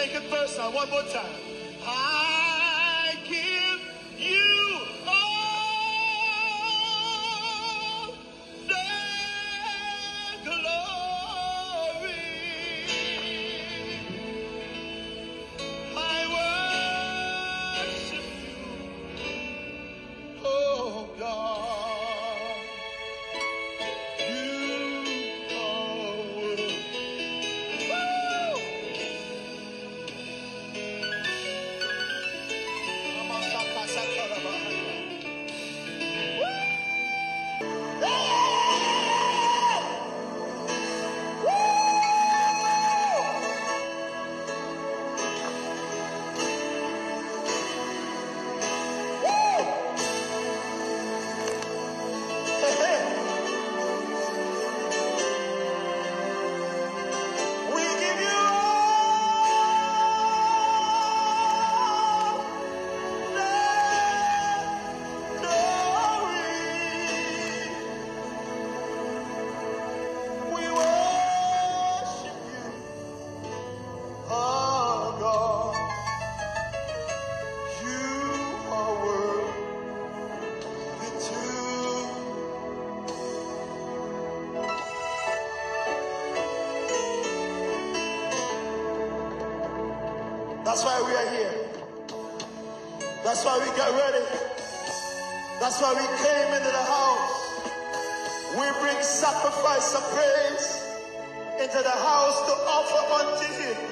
They confess now one more time. I give you all the glory. I worship you, oh God. That's why we are here. That's why we got ready. That's why we came into the house. We bring sacrifice of praise into the house to offer unto you.